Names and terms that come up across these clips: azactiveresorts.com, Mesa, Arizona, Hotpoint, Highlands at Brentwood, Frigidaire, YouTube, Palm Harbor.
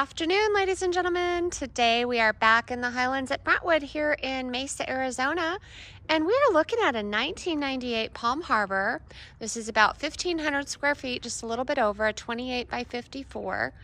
afternoon, ladies and gentlemen. Today we are back in the Highlands at Brentwood here in Mesa, Arizona, and we are looking at a 1998 Palm Harbor. This is about 1,500 square feet, just a little bit over, a 28 by 54,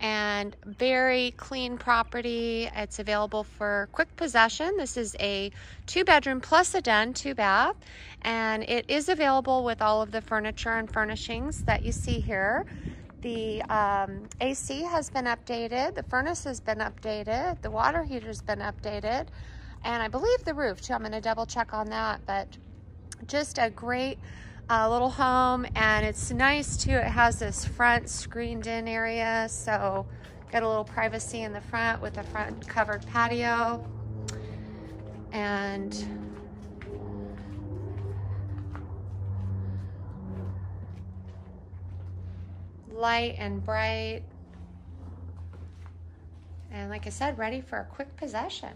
and very clean property. It's available for quick possession. This is a 2-bedroom plus a den, 2-bath, and it is available with all of the furniture and furnishings that you see here. The AC has been updated, the furnace has been updated, the water heater's been updated, and I believe the roof too. I'm gonna double check on that, but just a great little home, and it's nice too. It has this front screened in area, so got a little privacy in the front with a front covered patio. And light and bright, and like I said, ready for a quick possession.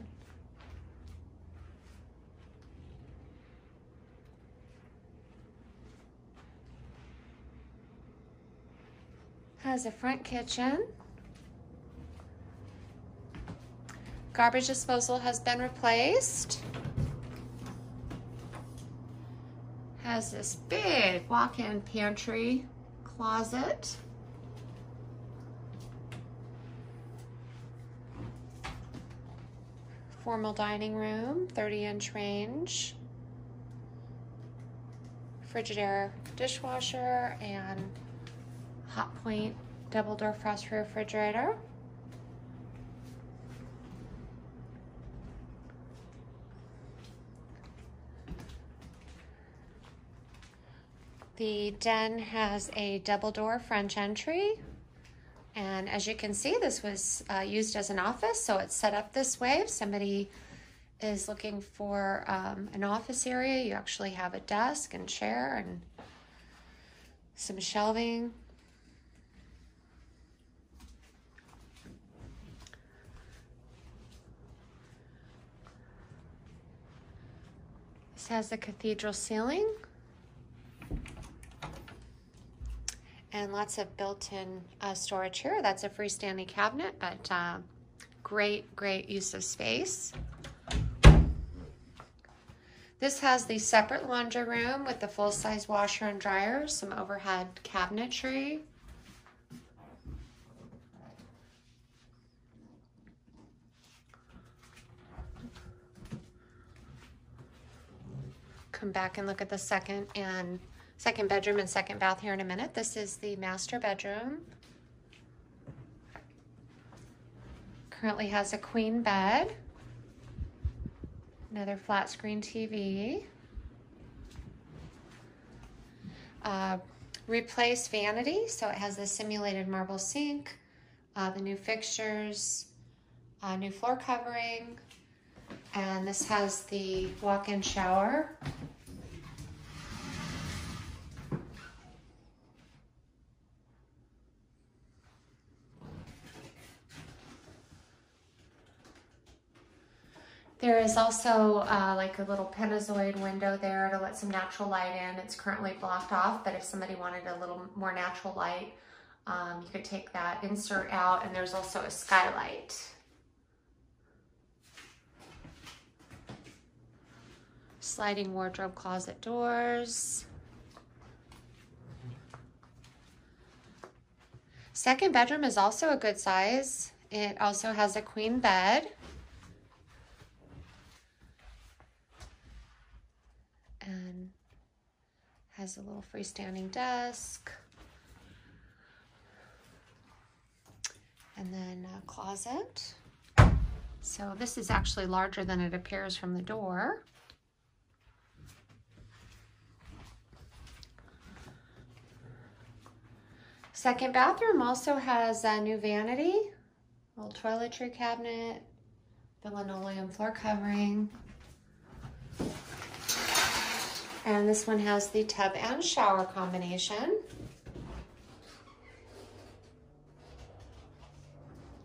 Has a front kitchen. Garbage disposal has been replaced. Has this big walk-in pantry closet. Formal dining room, 30-inch range, Frigidaire dishwasher, and Hotpoint double door frost refrigerator. The den has a double door French entry. And as you can see, this was used as an office, so it's set up this way. If somebody is looking for an office area, you actually have a desk and chair and some shelving. This has a cathedral ceiling and lots of built-in storage here. That's a freestanding cabinet, but great use of space. This has the separate laundry room with the full-size washer and dryer, some overhead cabinetry. Come back and look at the second bedroom and second bath here in a minute. This is the master bedroom. Currently has a queen bed, another flat screen TV, replaced vanity, so it has the simulated marble sink, the new fixtures, new floor covering, and this has the walk-in shower. There is also like a little pentazoid window there to let some natural light in. It's currently blocked off, but if somebody wanted a little more natural light, you could take that insert out, and there's also a skylight. Sliding wardrobe closet doors. Second bedroom is also a good size. It also has a queen bed. And has a little freestanding desk, and then a closet. So this is actually larger than it appears from the door. Second bathroom also has a new vanity, a little toiletry cabinet, the linoleum floor covering. And this one has the tub and shower combination.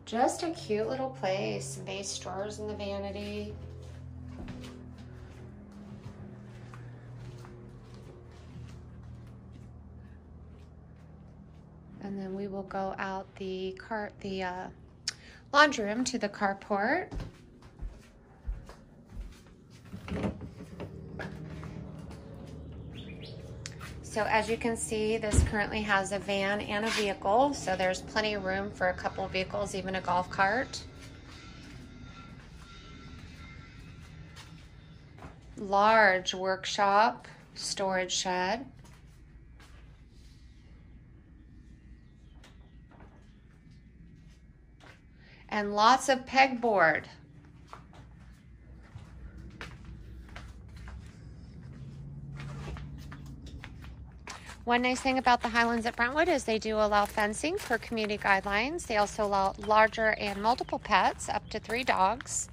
Just a cute little place. Base drawers in the vanity. And then we will go out the laundry room to the carport. So as you can see, this currently has a van and a vehicle, so there's plenty of room for a couple of vehicles, even a golf cart. Large workshop, storage shed. And lots of pegboard. One nice thing about the Highlands at Brentwood is they do allow fencing for community guidelines. They also allow larger and multiple pets, up to 3 dogs.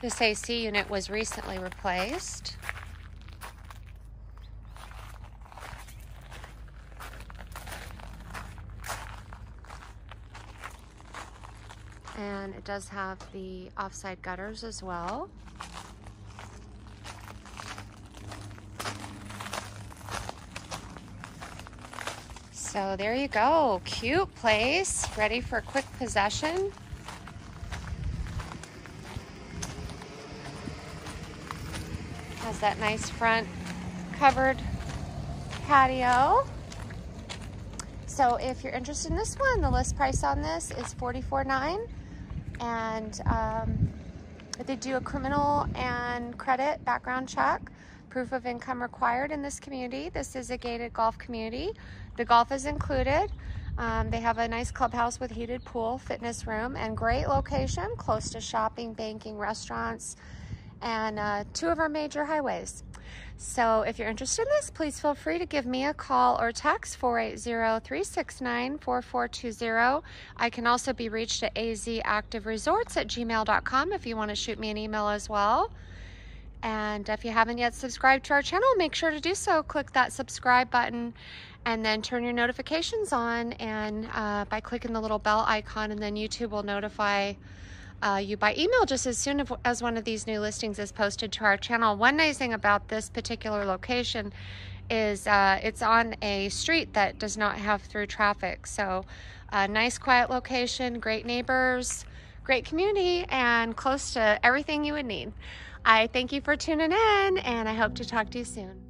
This AC unit was recently replaced. And it does have the offside gutters as well. So there you go, cute place, ready for quick possession. Has that nice front covered patio. So if you're interested in this one, the list price on this is $44,900. And they do a criminal and credit background check. Proof of income required in this community. This is a gated golf community. The golf is included. They have a nice clubhouse with heated pool, fitness room, and great location, close to shopping, banking, restaurants, and 2 of our major highways. So if you're interested in this, please feel free to give me a call or text 480-369-4420. I can also be reached at azactiveresorts@gmail.com if you want to shoot me an email as well. And if you haven't yet subscribed to our channel, make sure to do so. Click that subscribe button and then turn your notifications on, and by clicking the little bell icon, and then YouTube will notify you by email just as soon as one of these new listings is posted to our channel. One nice thing about this particular location is it's on a street that does not have through traffic. So a nice quiet location, great neighbors, great community, and close to everything you would need. I thank you for tuning in, and I hope to talk to you soon.